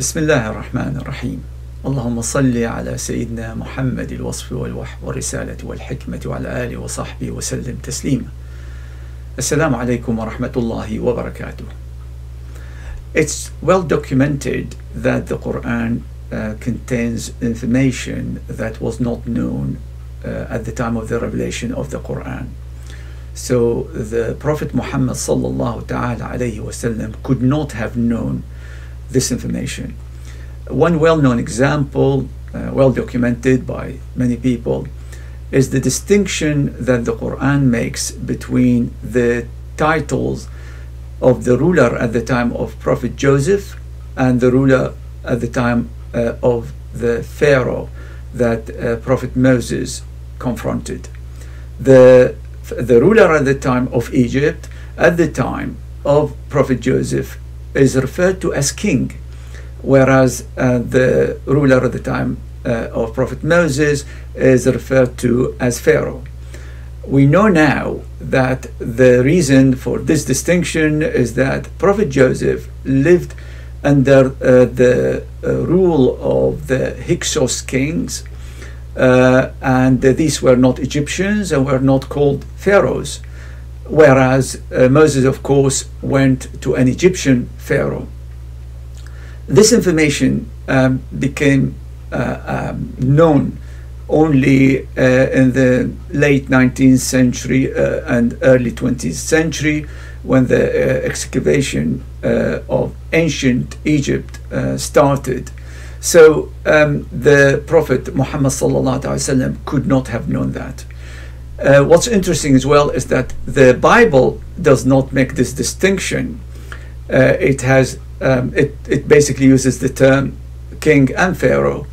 بسم الله الرحمن الرحيم اللهم صل على سيدنا محمد الوصف والوح والرسالة والحكمة وعلى آله وصحبه وسلم تسليما السلام عليكم ورحمة الله وبركاته. It's well documented that the Quran contains information that was not known at the time of the revelation of the Quran. So the Prophet Muhammad sallallahu ta'ala alayhi wasallam could not have known this information. One well-known example, well documented by many people, is the distinction that the Quran makes between the titles of the ruler at the time of Prophet Joseph and the ruler at the time of the Pharaoh that Prophet Moses confronted. The ruler at the time of Egypt, at the time of Prophet Joseph, is referred to as king, whereas the ruler at the time of Prophet Moses is referred to as Pharaoh. We know now that the reason for this distinction is that Prophet Joseph lived under the rule of the Hyksos kings, and these were not Egyptians and were not called pharaohs, whereas Moses, of course, went to an Egyptian pharaoh. This information became known only in the late 19th century and early 20th century, when the excavation of ancient Egypt started. So the Prophet Muhammad sallallahu alaihi wasallam could not have known that. What's interesting as well is that the Bible does not make this distinction. It basically uses the term king and pharaoh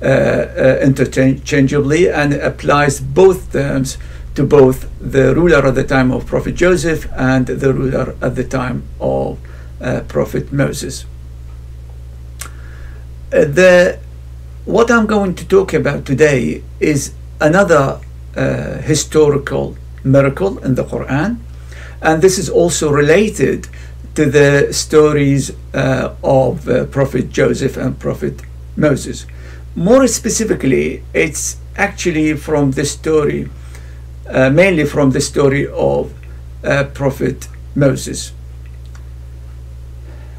interchangeably, and applies both terms to both the ruler at the time of Prophet Joseph and the ruler at the time of Prophet Moses. What I'm going to talk about today is another historical miracle in the Quran, and this is also related to the stories of Prophet Joseph and Prophet Moses. More specifically, it's actually from the story, mainly from the story of Prophet Moses.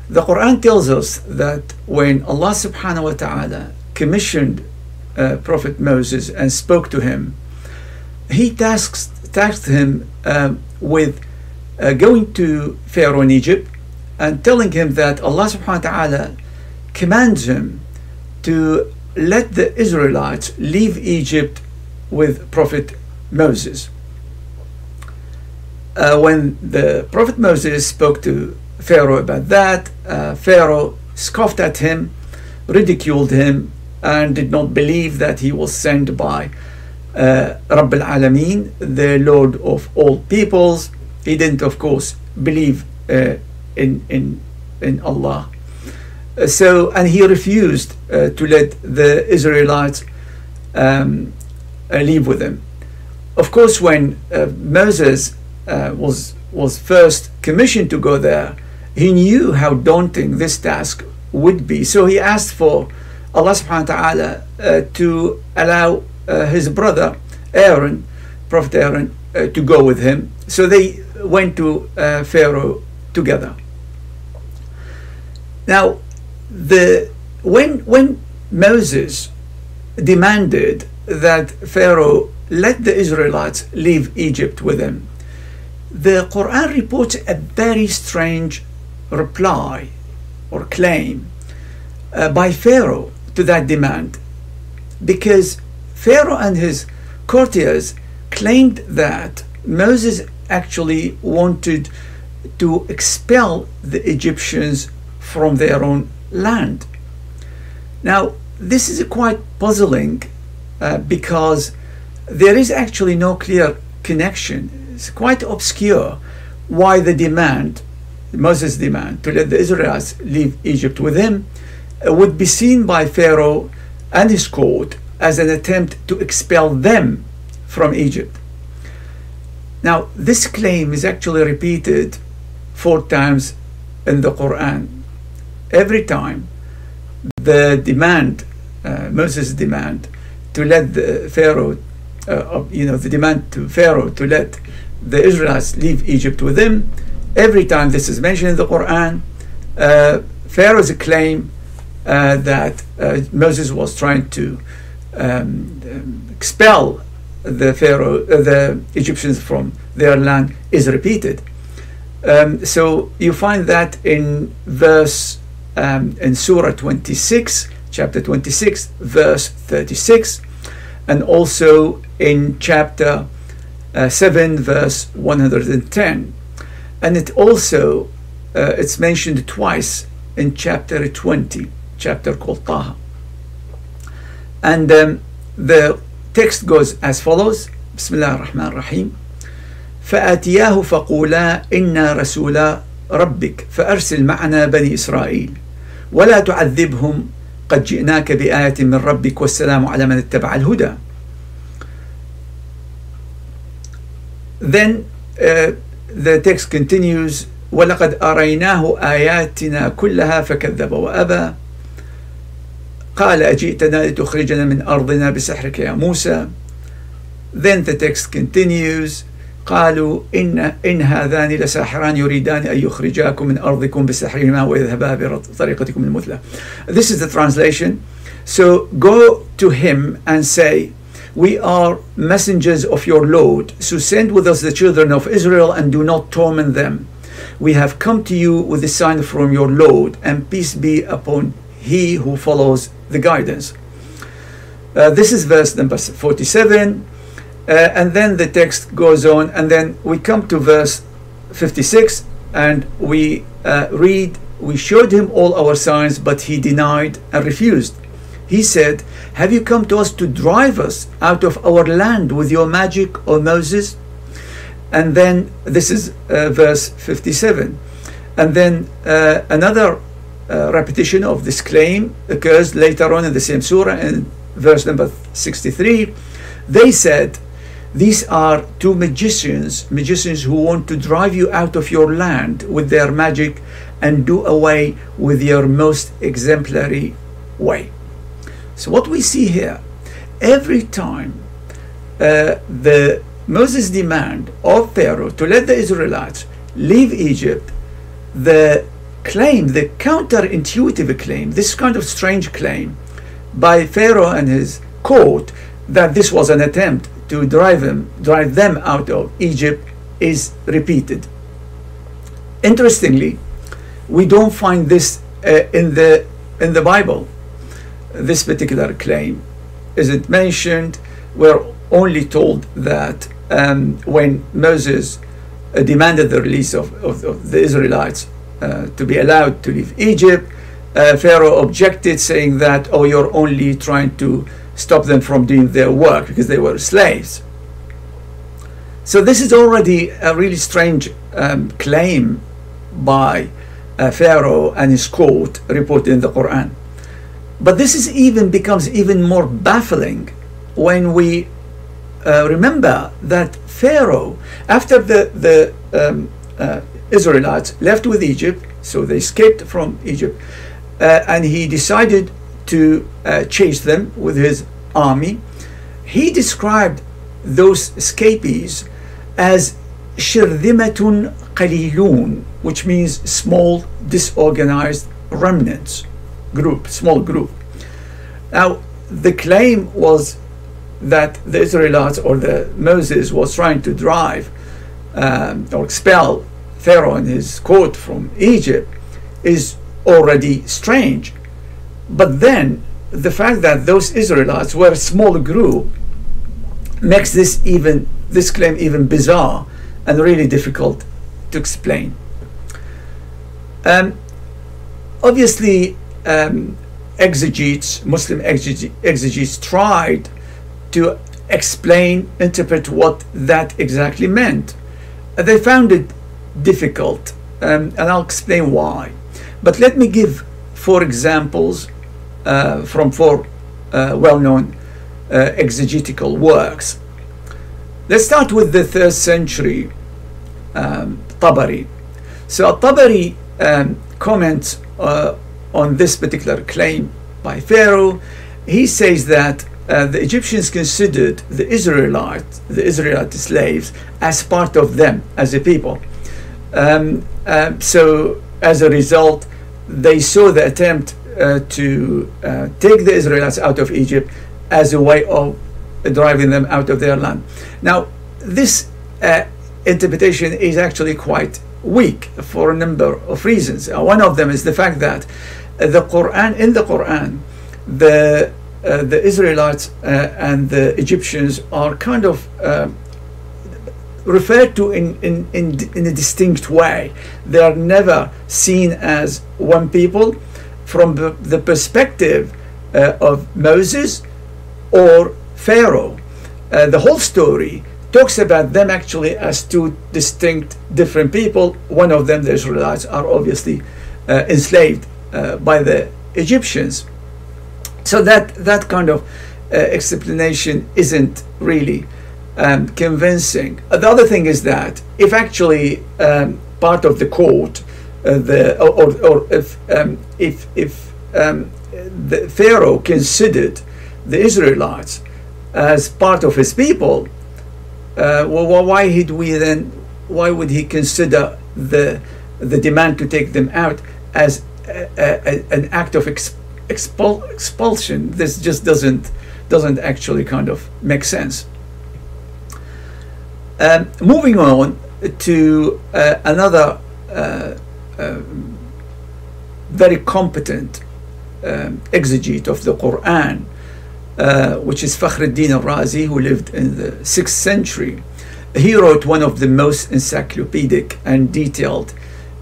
The Quran tells us that when Allah subhanahu wa ta'ala commissioned Prophet Moses and spoke to him, he tasked him with going to Pharaoh in Egypt and telling him that Allah subhanahu wa ta'ala commands him to let the Israelites leave Egypt with Prophet Moses. When the Prophet Moses spoke to Pharaoh about that, Pharaoh scoffed at him, ridiculed him, and did not believe that he was sent by Rabb al-Alameen, the Lord of all peoples. He didn't, of course, believe in Allah. And he refused to let the Israelites leave with him. Of course, when Moses was first commissioned to go there, he knew how daunting this task would be. So he asked for Allah subhanahu wa ta'ala to allow his brother Aaron, Prophet Aaron, to go with him. So they went to Pharaoh together. Now, when Moses demanded that Pharaoh let the Israelites leave Egypt with him, the Quran reports a very strange reply or claim by Pharaoh to that demand, because Pharaoh and his courtiers claimed that Moses actually wanted to expel the Egyptians from their own land. Now, this is quite puzzling because there is actually no clear connection. It's quite obscure why the demand, Moses' demand, to let the Israelites leave Egypt with him would be seen by Pharaoh and his court as an attempt to expel them from Egypt. Now, this claim is actually repeated 4 times in the Quran. Every time the demand, Moses' demand to let the Pharaoh, the demand to Pharaoh to let the Israelites leave Egypt with him. Every time this is mentioned in the Quran, Pharaoh's claim that Moses was trying to expel the Egyptians from their land is repeated. So you find that in verse in Surah 26, chapter 26, verse 36, and also in chapter 7, verse 110, and it also it's mentioned twice in chapter 20, chapter called Taha. And the text goes as follows: Bismillah ar-Rahman ar-Rahim. فَأَتِيَاهُ فَقُولَا إِنَّا رَسُولَا رَبِّكَ فَأَرْسِلْ مَعَنَا بَنِي إِسْرَائِيلَ وَلَا تُعَذِّبْهُمْ قَدْ جِئْنَاكَ بِآيَةٍ مِنْ رَبِّكَ وَالسَّلَامُ عَلَى مَنِ اتَّبَعَ الْهُدَى. Then the text continues: وَلَقَدْ أَرَيْنَاهُ آيَاتِنَا كُلَّهَا فَكَذَّبَ وَأَبَى قَالَ أَجِئْتَنَا لِتُخْرِجَنَا مِنْ أَرْضِنَا بِسِحْرِكَ يَا مُوسَى. Then the text continues: قالوا إن هذان لساحران يريدان أن يخرجاكم من أرضكم بسحرهما ويذهبا بطريقتكم المثلى. This is the translation. So go to him and say, we are messengers of your Lord, so send with us the children of Israel and do not torment them. We have come to you with a sign from your Lord, and peace be upon he who follows the guidance. This is verse number 47. And then the text goes on, and then we come to verse 56, and we read, we showed him all our signs, but he denied and refused. He said, have you come to us to drive us out of our land with your magic, O Moses? And then this is verse 57. And then another repetition of this claim occurs later on in the same surah in verse number 63. They said, these are two magicians who want to drive you out of your land with their magic and do away with your most exemplary way. So what we see here, every time the Moses' demand of Pharaoh to let the Israelites leave Egypt, the claim, the counterintuitive claim, this kind of strange claim by Pharaoh and his court, that this was an attempt to drive them out of Egypt, is repeated. Interestingly, we don't find this in the Bible. This particular claim isn't mentioned. We're only told that when Moses demanded the release of the Israelites to be allowed to leave Egypt, Pharaoh objected, saying that, oh, you're only trying to stop them from doing their work because they were slaves. So this is already a really strange claim by Pharaoh and his court reported in the Quran. But this is becomes even more baffling when we remember that Pharaoh, after the Israelites left with Egypt, so they escaped from Egypt, and he decided to chase them with his army. He described those escapees as shirdimatun qalilun, which means small, disorganized remnants, small group. Now, the claim was that the Israelites or the Moses was trying to drive or expel Pharaoh and his court from Egypt is already strange. But then the fact that those Israelites were a small group makes this claim even bizarre and really difficult to explain. Obviously, Muslim exegetes tried to interpret what that exactly meant. They found it difficult, and I'll explain why. But let me give 4 examples from 4 well-known exegetical works. Let's start with the 3rd century Tabari. So Tabari comments on this particular claim by Pharaoh. He says that the Egyptians considered the Israelite slaves as part of them, as a people. So as a result, they saw the attempt to take the Israelites out of Egypt as a way of driving them out of their land. Now, this interpretation is actually quite weak for a number of reasons. One of them is the fact that in the Quran, the Israelites and the Egyptians are kind of referred to in a distinct way. They are never seen as one people. From the perspective of Moses or Pharaoh, the whole story talks about them actually as two distinct, different people. One of them, the Israelites, are obviously enslaved by the Egyptians. So that kind of explanation isn't really convincing. The other thing is that if actually part of the court, if Pharaoh considered the Israelites as part of his people, well, why would he consider the demand to take them out as an act of expulsion? This just doesn't actually kind of make sense. Moving on to another very competent exegete of the Quran, which is Fakhreddin al-Razi, who lived in the 6th century. He wrote one of the most encyclopedic and detailed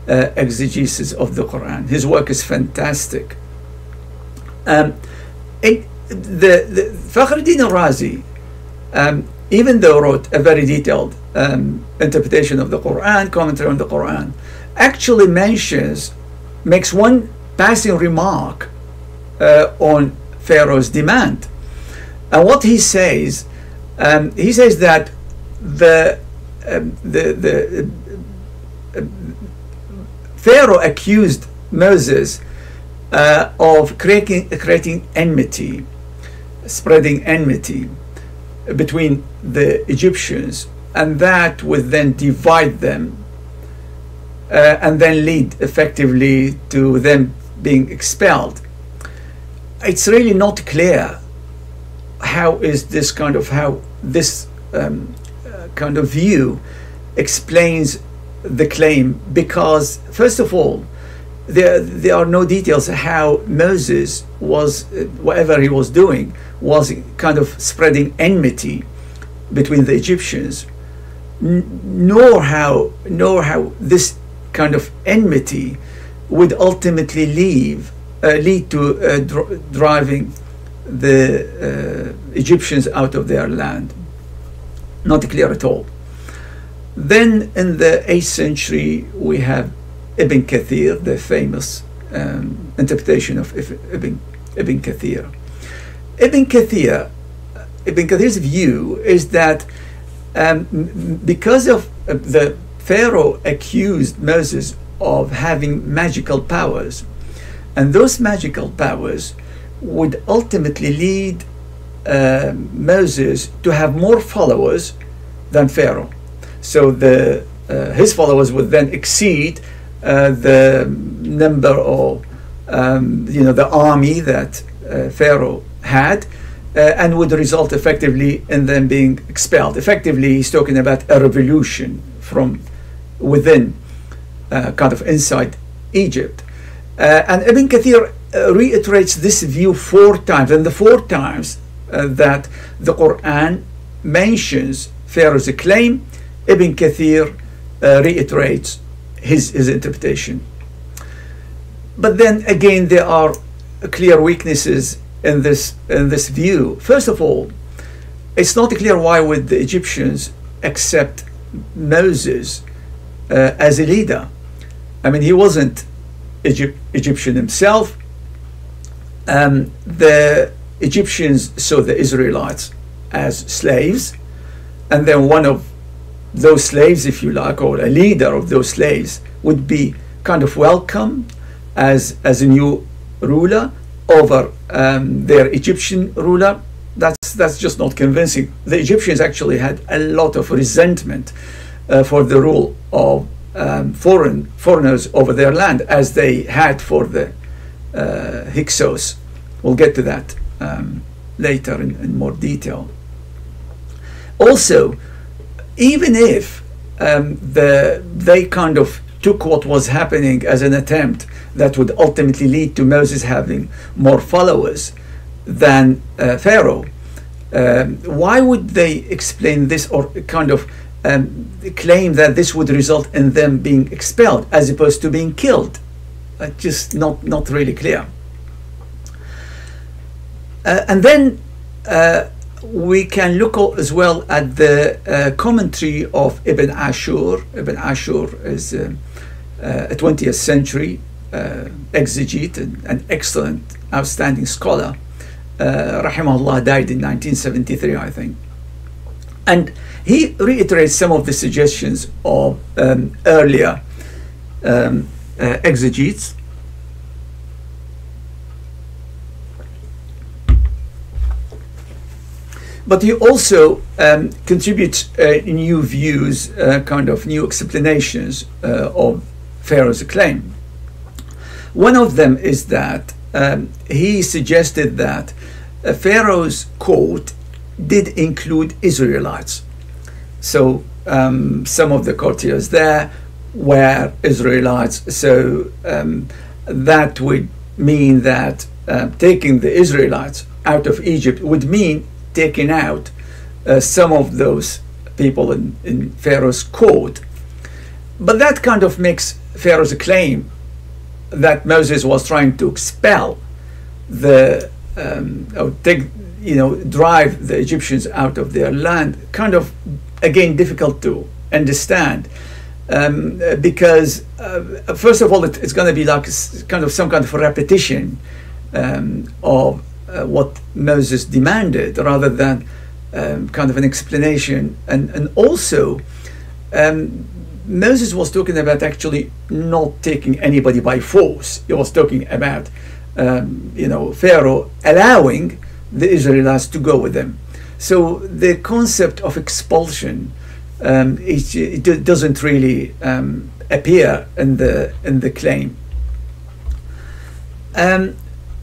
exegesis of the Quran. His work is fantastic. Fakhreddin al-Razi, even though wrote a very detailed interpretation of the Quran, commentary on the Quran, actually makes one passing remark on Pharaoh's demand. And what he says that Pharaoh accused Moses of creating enmity, spreading enmity between the Egyptians, and that would then divide them and then lead effectively to them being expelled. It's really not clear how this kind of view explains the claim, because first of all, there are no details how Moses was, whatever he was doing, was kind of spreading enmity between the Egyptians, nor how this kind of enmity would ultimately lead to driving the Egyptians out of their land. Not clear at all. Then in the 8th century we have Ibn Kathir, the famous interpretation of Ibn Kathir. Ibn Kathir's view is that because of the Pharaoh accused Moses of having magical powers, and those magical powers would ultimately lead Moses to have more followers than Pharaoh. So his followers would then exceed the number of the army that Pharaoh had, and would result effectively in them being expelled. Effectively, he's talking about a revolution from within, kind of inside Egypt. And Ibn Kathir reiterates this view 4 times, and the 4 times that the Quran mentions Pharaoh's claim, Ibn Kathir reiterates his interpretation. But then again, there are clear weaknesses in this view. First of all, it's not clear why would the Egyptians accept Moses as a leader. I mean, he wasn't Egyptian himself. The Egyptians saw the Israelites as slaves, and then one of those slaves, if you like, or a leader of those slaves, would be kind of welcome as a new ruler over their Egyptian ruler, that's just not convincing. The Egyptians actually had a lot of resentment for the rule of foreigners over their land, as they had for the Hyksos. We'll get to that later in more detail. Also, even if they kind of took what was happening as an attempt that would ultimately lead to Moses having more followers than Pharaoh, why would they explain this, or kind of claim that this would result in them being expelled as opposed to being killed? Just not really clear. And then we can look as well at the commentary of Ibn Ashur. Ibn Ashur is a 20th century exegete and an excellent, outstanding scholar. Rahimahullah, died in 1973, I think. And he reiterates some of the suggestions of earlier exegetes. But he also contributes new views, kind of new explanations of Pharaoh's claim. One of them is that he suggested that Pharaoh's court did include Israelites. So some of the courtiers there were Israelites, so that would mean that taking the Israelites out of Egypt would mean taking out some of those people in Pharaoh's court. But that kind of makes Pharaoh's claim that Moses was trying to expel the or drive the Egyptians out of their land kind of again difficult to understand, because first of all it's going to be like kind of some kind of a repetition of what Moses demanded, rather than kind of an explanation. And also Moses was talking about actually not taking anybody by force. He was talking about Pharaoh allowing the Israelites to go with them. So the concept of expulsion it doesn't really appear in the claim. And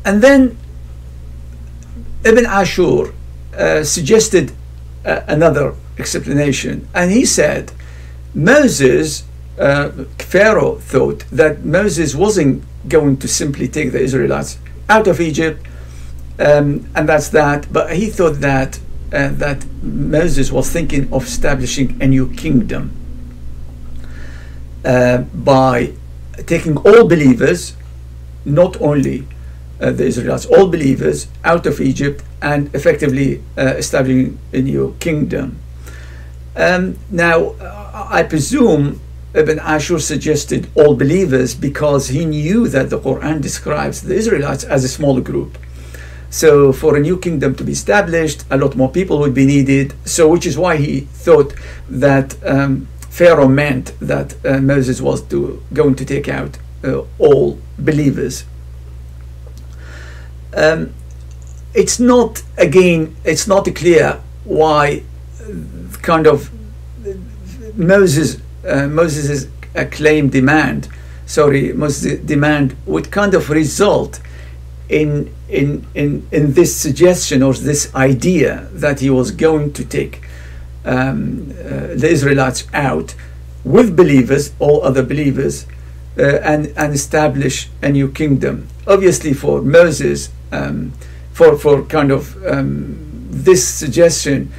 then Ibn Ashur suggested another explanation, and he said Moses, Pharaoh thought that Moses wasn't going to simply take the Israelites out of Egypt, and that's that, but he thought that that Moses was thinking of establishing a new kingdom by taking all believers, not only the Israelites, all believers out of Egypt, and effectively establishing a new kingdom. Now, I presume Ibn Ashur suggested all believers because he knew that the Quran describes the Israelites as a small group. So for a new kingdom to be established, a lot more people would be needed, so which is why he thought that Pharaoh meant that Moses was going to take out all believers. It's not, again, it's not clear why kind of Moses's demand would kind of result in this suggestion or this idea that he was going to take the Israelites out with believers, all other believers, and establish a new kingdom. Obviously, for Moses, for kind of this suggestion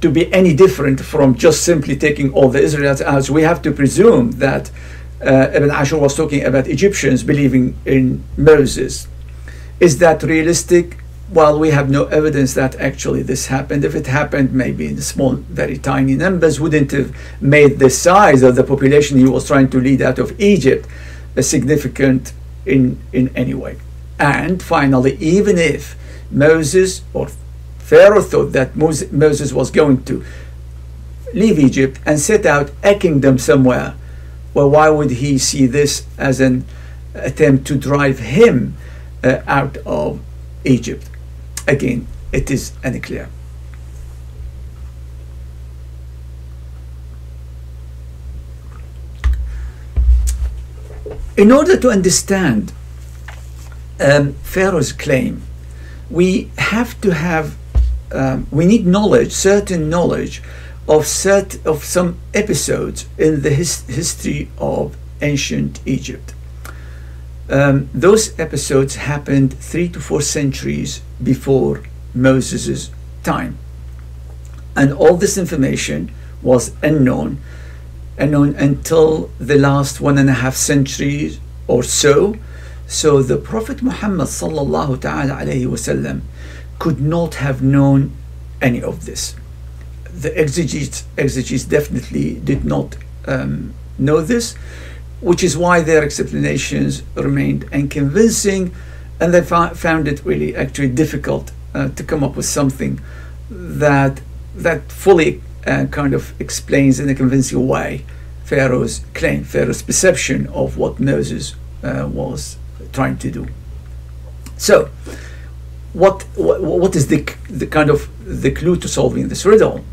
to be any different from just simply taking all the Israelites out, we have to presume that Ibn Ashur was talking about Egyptians believing in Moses. Is that realistic? Well, we have no evidence that actually this happened. If it happened, maybe in small, very tiny numbers, wouldn't have made the size of the population he was trying to lead out of Egypt significant in any way. And finally, even if Moses or Pharaoh thought that Moses was going to leave Egypt and set out a kingdom somewhere, well, why would he see this as an attempt to drive him out of Egypt. Again, it is unclear. In order to understand Pharaoh's claim, we have to have, we need knowledge, certain knowledge of some episodes in the history of ancient Egypt. Those episodes happened 3 to 4 centuries before Moses' time, and all this information was unknown until the last 1.5 centuries or so. So the Prophet Muhammad sallallahu ta'ala alayhi wasallam could not have known any of this. The exegetes definitely did not know this, which is why their explanations remained unconvincing, and they found it really actually difficult to come up with something that fully kind of explains in a convincing way Pharaoh's claim, Pharaoh's perception of what Moses was trying to do. So what is the kind of the clue to solving this riddle?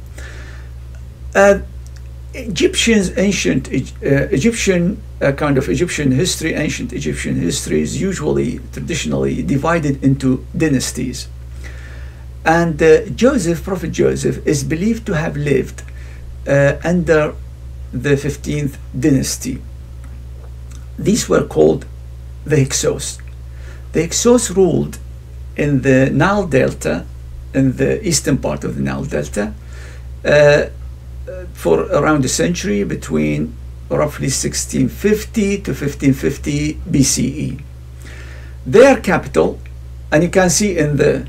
Ancient Egyptian history is usually traditionally divided into dynasties, and Prophet Joseph is believed to have lived under the 15th dynasty. These were called the Hyksos. The Hyksos ruled in the Nile Delta, in the eastern part of the Nile Delta, for around a century, between roughly 1650 to 1550 BCE. Their capital, and you can see in the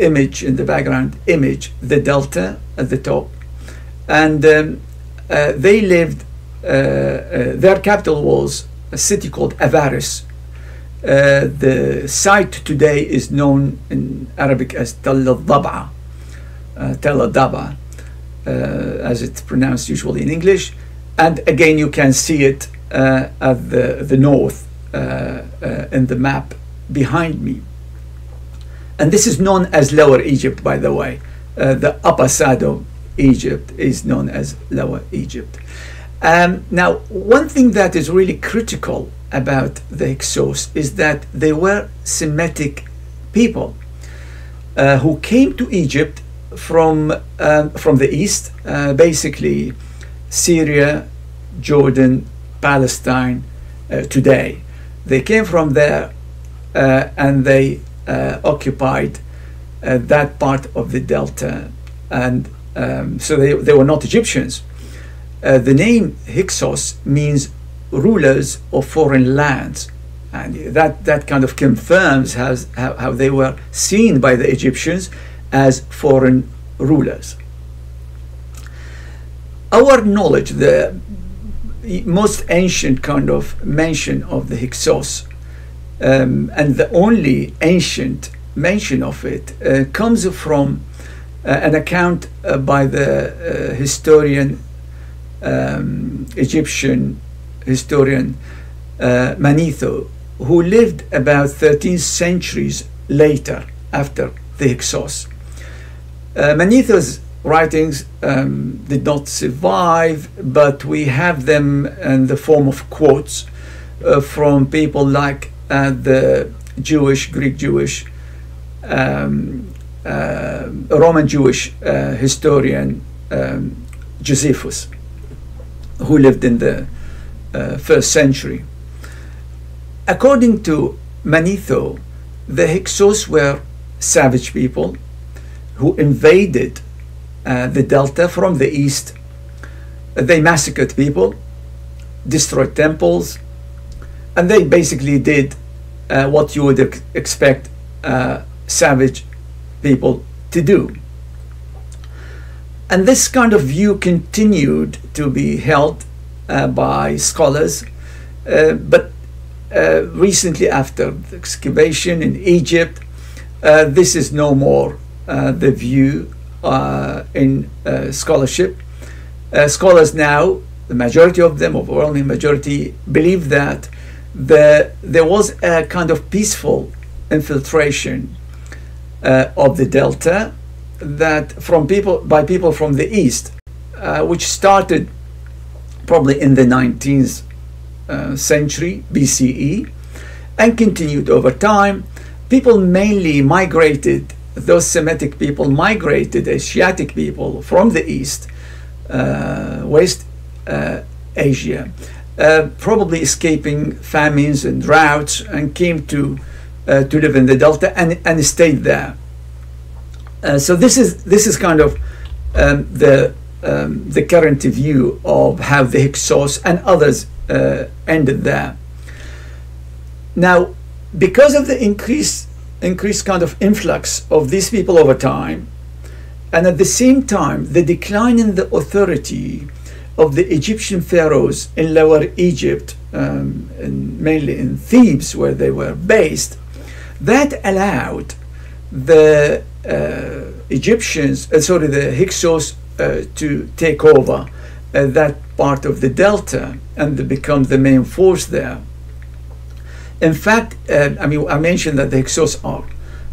image, in the background image, the delta at the top, and they lived, their capital was a city called Avaris. The site today is known in Arabic as Tell el-Dab'a, as it's pronounced usually in English, and again you can see it at the north in the map behind me. And this is known as Lower Egypt, by the way. The upper side of Egypt is known as Lower Egypt. Now, one thing that is really critical about the Hyksos is that they were Semitic people who came to Egypt from the east, basically Syria, Jordan, Palestine today. They came from there and they occupied that part of the delta, and so they were not Egyptians. The name Hyksos means rulers of foreign lands, and that kind of confirms how they were seen by the Egyptians as foreign rulers. Our knowledge, the most ancient kind of mention of the Hyksos, and the only ancient mention of it, comes from an account by the historian, Egyptian historian Manetho, who lived about 13 centuries later after the Hyksos. Manetho's writings did not survive, but we have them in the form of quotes from people like the Jewish, Greek Jewish, Roman Jewish historian Josephus, who lived in the 1st century. According to Manetho, the Hyksos were savage people who invaded the delta from the east. They massacred people, destroyed temples, and they basically did what you would expect savage people to do. And this kind of view continued to be held by scholars, but recently, after the excavation in Egypt, this is no more the view in scholarship. Scholars now, the majority of them, overwhelming majority, believe that there was a kind of peaceful infiltration of the Delta by people from the East, which started probably in the 19th century BCE and continued over time. People mainly migrated, those Semitic people migrated, Asiatic people from the East, West Asia, probably escaping famines and droughts, and came to live in the Delta and stayed there. So this is kind of the current view of how the Hyksos and others ended there. Now, because of the increased kind of influx of these people over time, and at the same time the decline in the authority of the Egyptian pharaohs in Lower Egypt, and mainly in Thebes where they were based, that allowed the Hyksos to take over that part of the Delta and to become the main force there. In fact, I mean, I mentioned that the Hyksos are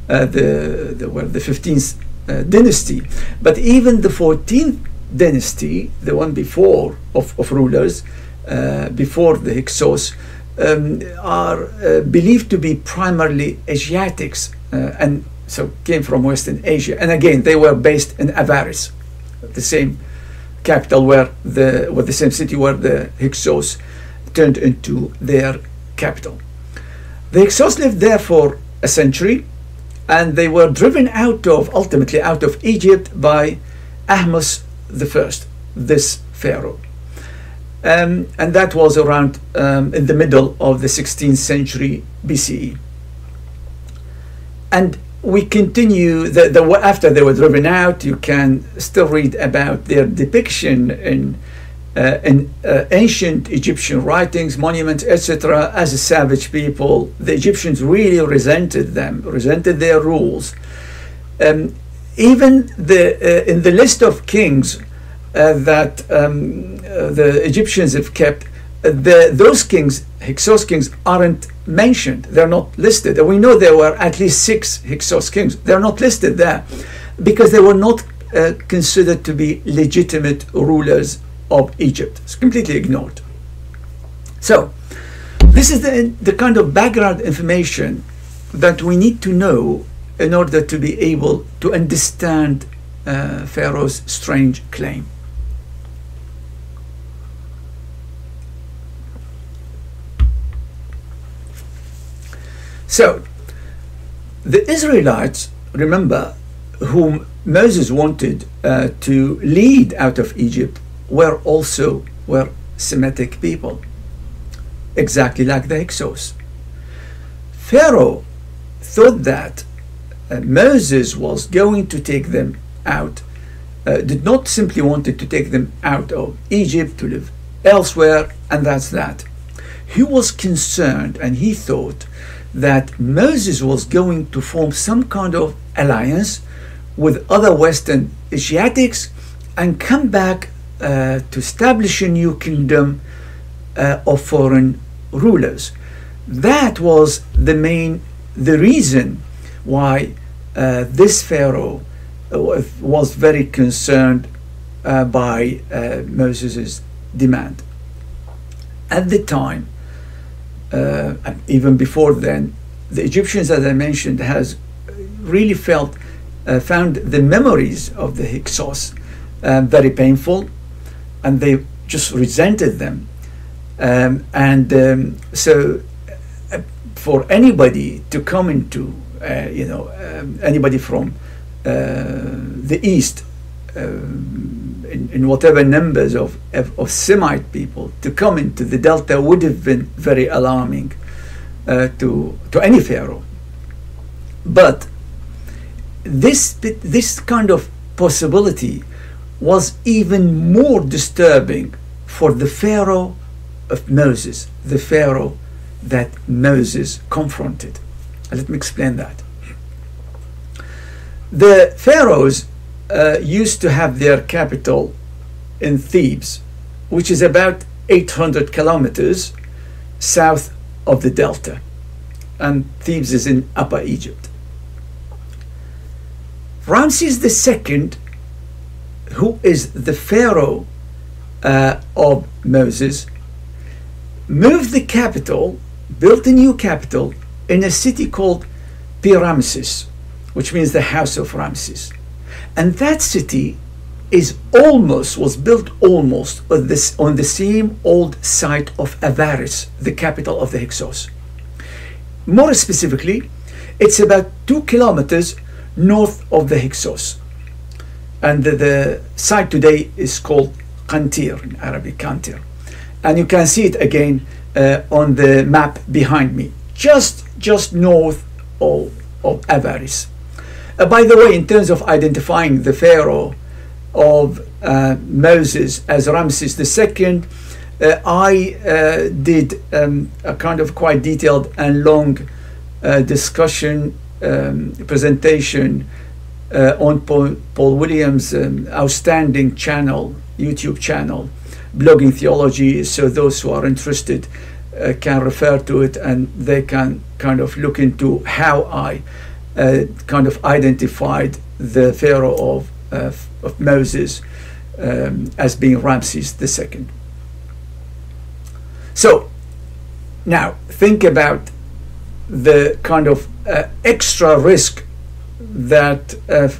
the 15th dynasty, but even the 14th dynasty, the one before of rulers before the Hyksos, are believed to be primarily Asiatics, and so came from Western Asia. And again, they were based in Avaris, the same capital the same city where the Hyksos turned into their capital. The Hyksos lived there for a century, and they were driven ultimately out of Egypt by Ahmose I, this pharaoh, and that was around in the middle of the 16th century BCE. And we continue after they were driven out, you can still read about their depiction in ancient Egyptian writings, monuments, etc. as a savage people. The Egyptians really resented them, resented their rules. Even in the list of kings that the Egyptians have kept, those kings, Hyksos kings, aren't mentioned. They're not listed. We know there were at least 6 Hyksos kings. They're not listed there because they were not considered to be legitimate rulers of Egypt. It's completely ignored. So this is the kind of background information that we need to know in order to be able to understand Pharaoh's strange claim. So, the Israelites, remember, whom Moses wanted to lead out of Egypt, were Semitic people, exactly like the Hyksos. Pharaoh thought that Moses was going to take them out, did not simply wanted to take them out of Egypt to live elsewhere, and that's that. He was concerned, and he thought that Moses was going to form some kind of alliance with other Western Asiatics and come back to establish a new kingdom of foreign rulers. That was the reason why this pharaoh was very concerned by Moses' demand. At the time, even before then, the Egyptians, as I mentioned, has really found the memories of the Hyksos very painful, and they just resented them. So for anybody to come into anybody from the East, in whatever numbers of Semite people, to come into the Delta would have been very alarming to any pharaoh. But this kind of possibility was even more disturbing for the pharaoh of Moses, the pharaoh that Moses confronted. Let me explain that. The pharaohs used to have their capital in Thebes, which is about 800 kilometers south of the Delta, and Thebes is in Upper Egypt. Ramses II, who is the Pharaoh of Moses, moved the capital, built a new capital in a city called Pi-Ramesses, which means the house of Ramses. And that city is was built almost on the same old site of Avaris, the capital of the Hyksos. More specifically, it's about 2 kilometers north of the Hyksos. And the site today is called Qantir, in Arabic, Qantir. And you can see it again on the map behind me, just north of Avaris. By the way, in terms of identifying the Pharaoh of Moses as Ramses II, I did a kind of quite detailed and long discussion, presentation on Paul Williams' outstanding channel, YouTube channel, Blogging Theology, so those who are interested can refer to it, and they can kind of look into how I kind of identified the Pharaoh of Moses as being Ramses II. So now think about the kind of extra risk that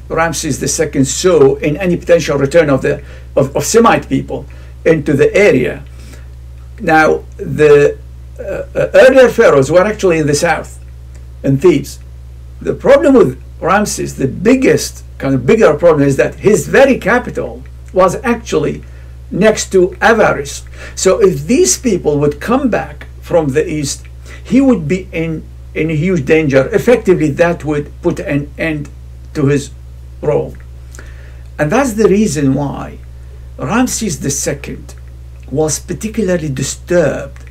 Ramses II saw in any potential return of Semite people into the area. Now, the earlier pharaohs were actually in the south, in Thebes. The problem with Ramses, the biggest, kind of bigger problem, is that his very capital was actually next to Avaris. So if these people would come back from the east, he would be in huge danger. Effectively, that would put an end to his role. And that's the reason why Ramses II was particularly disturbed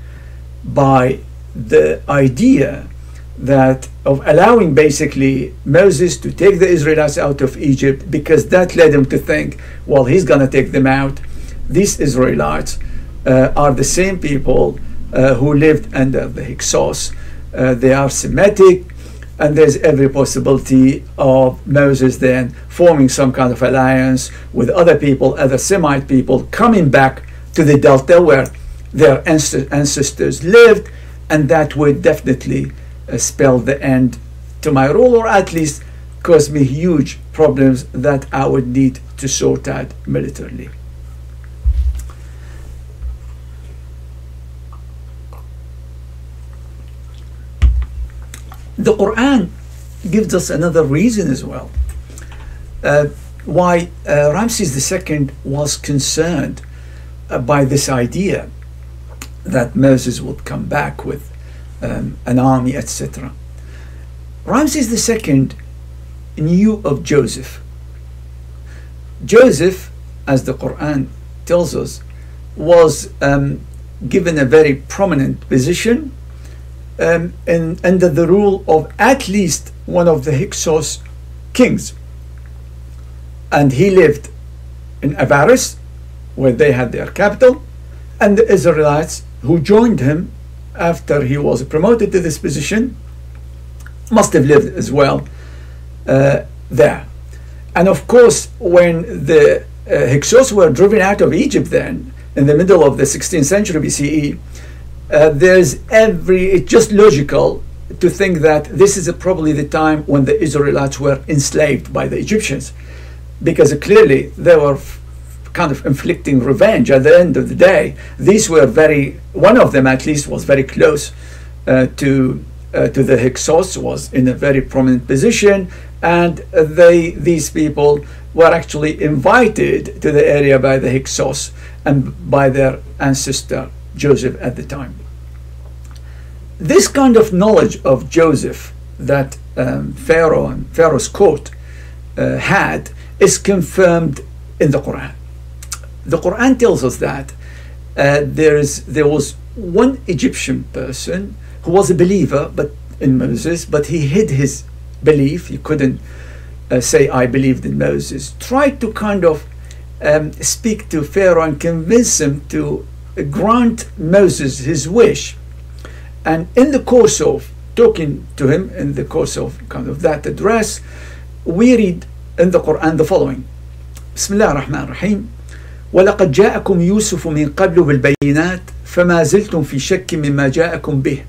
by the idea that of allowing basically Moses to take the Israelites out of Egypt, because that led him to think, well, he's going to take them out. These Israelites are the same people who lived under the Hyksos. They are Semitic, and there's every possibility of Moses then forming some kind of alliance with other people, other Semite people, coming back to the Delta where their ancestors lived, and that would definitely spell the end to my rule, or at least cause me huge problems that I would need to sort out militarily. The Qur'an gives us another reason as well why Ramses II was concerned by this idea that Moses would come back with an army, etc. Ramses II knew of Joseph. Joseph, as the Qur'an tells us, was given a very prominent position under the rule of at least one of the Hyksos kings. And he lived in Avaris, where they had their capital, and the Israelites who joined him after he was promoted to this position must have lived as well there. And of course, when the Hyksos were driven out of Egypt then, in the middle of the 16th century BCE, it's just logical to think that this is probably the time when the Israelites were enslaved by the Egyptians, because clearly they were kind of inflicting revenge. At the end of the day, these were one of them at least was very close to the Hyksos, was in a very prominent position, and these people were actually invited to the area by the Hyksos and by their ancestor Joseph at the time. This kind of knowledge of Joseph that Pharaoh and Pharaoh's court had is confirmed in the Qur'an. The Qur'an tells us that there was one Egyptian person who was a believer in Moses, but he hid his belief. He couldn't say, I believed in Moses. Tried to kind of speak to Pharaoh and convince him to grant Moses his wish, And in the course of talking to him, in the course of kind of that address, we read in the Quran the following: Bismillah ar-Rahman ar-Rahim. وَلَقَدْ جَاءَكُمْ يُوسُفُ مِنْ قَبْلُ بِالْبَيِّنَاتِ فَمَا زِلْتُمْ فِي شَكٍّ مِمَّا جَاءَكُمْ بِهِ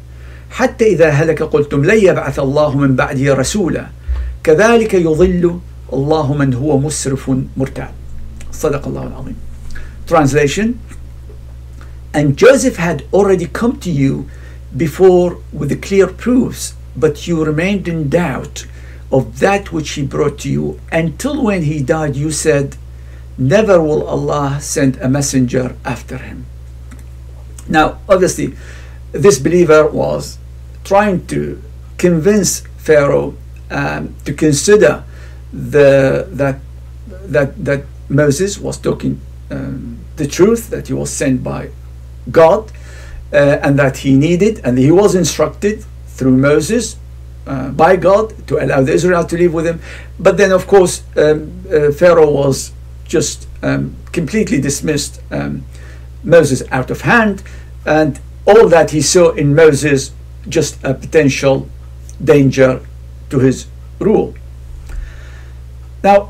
حَتَّى إِذَا هَلَكَ قُلْتُمْ لَنْ يَبْعَثَ اللَّهُ مِنْ بَعْدِهِ رَسُولًا كَذَلِكَ يُضِلُّ اللَّهُ مَنْ هُوَ مُسْرِفٌ مُرْتَعٍ. صدق الله العظيم. Translation: And Joseph had already come to you before with the clear proofs, but you remained in doubt of that which he brought to you, until when he died you said, never will Allah send a messenger after him. Now obviously this believer was trying to convince Pharaoh to consider that Moses was talking the truth, that he was sent by God, and that he needed, and he was instructed through Moses by God to allow the Israelites to live with him. But then of course Pharaoh was just completely dismissed Moses out of hand, and all that he saw in Moses just a potential danger to his rule. Now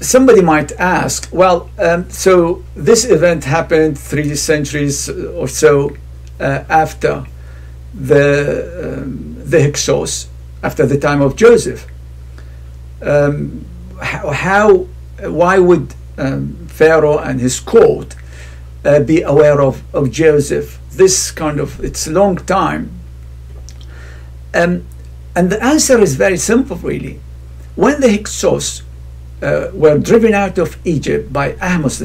somebody might ask, well, so this event happened 3 centuries or so after the Hyksos, after the time of Joseph. Why would Pharaoh and his court be aware of Joseph? This kind of, it's a long time. And the answer is very simple, really. When the Hyksos were driven out of Egypt by Ahmose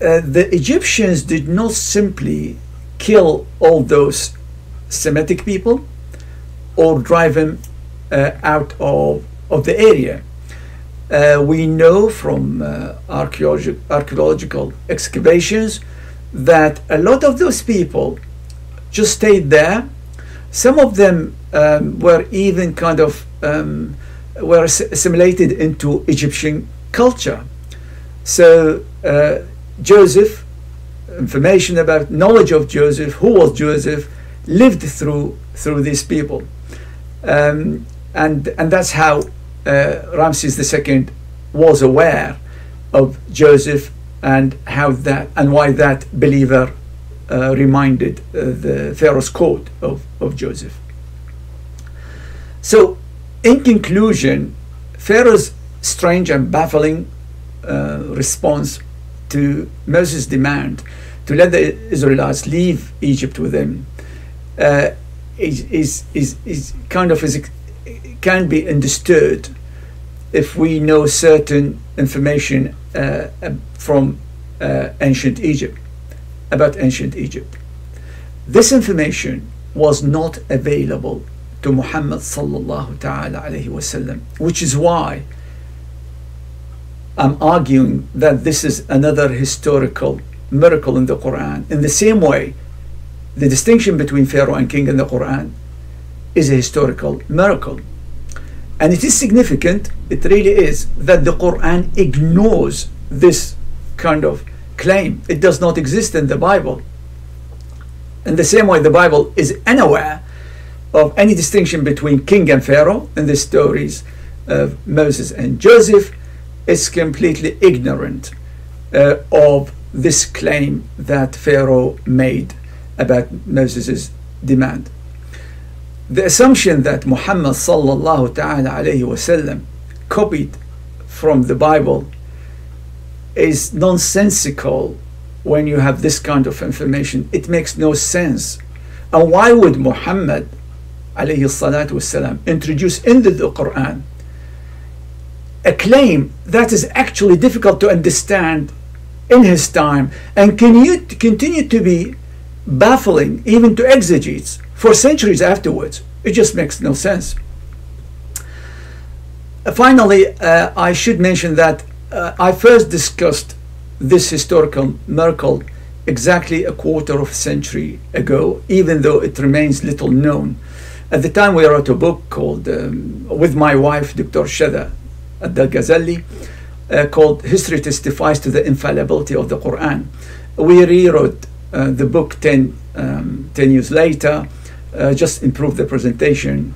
I, the Egyptians did not simply kill all those Semitic people or drive them out of the area. We know from archaeological excavations that a lot of those people just stayed there. Some of them were even kind of were assimilated into Egyptian culture. So Joseph, information about knowledge of Joseph, who was Joseph, lived through these people, and that's how Ramses II was aware of Joseph, and how that and why that believer reminded the Pharaoh's court of Joseph. So in conclusion, Pharaoh's strange and baffling response to Moses' demand to let the Israelites leave Egypt with him can be understood if we know certain information from ancient Egypt, about ancient Egypt. This information was not available to Muhammad sallallahu ta'ala alayhi wasallam, which is why I'm arguing that this is another historical miracle in the Quran. In the same way, the distinction between Pharaoh and king in the Quran is a historical miracle. And it is significant, it really is, that the Quran ignores this kind of claim. It does not exist in the Bible. In the same way, the Bible is unaware of any distinction between king and Pharaoh in the stories of Moses and Joseph. It's completely ignorant of this claim that Pharaoh made about Moses' demand. The assumption that Muhammad sallallahu ta'ala alayhi wasallam copied from the Bible is nonsensical when you have this kind of information. It makes no sense. And why would Muhammad alayhi salatu wasalam introduce into the Quran a claim that is actually difficult to understand in his time and can you continue to be baffling even to exegetes for centuries afterwards? It just makes no sense. Finally, I should mention that I first discussed this historical miracle exactly a quarter of a century ago, even though it remains little known. At the time, we wrote a book called, with my wife, Dr. Shada al-Ghazali, called History Testifies to the Infallibility of the Quran. We rewrote the book 10 10 years later, just improved the presentation,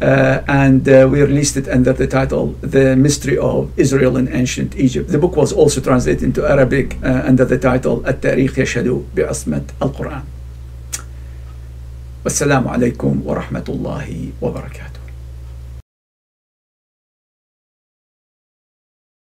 and we released it under the title The Mystery of Israel in Ancient Egypt. The book was also translated into Arabic under the title At Tariq Yashadu Bi Asmat Al Quran. Wassalamu alaikum wa rahmatullahi wa barakatuh.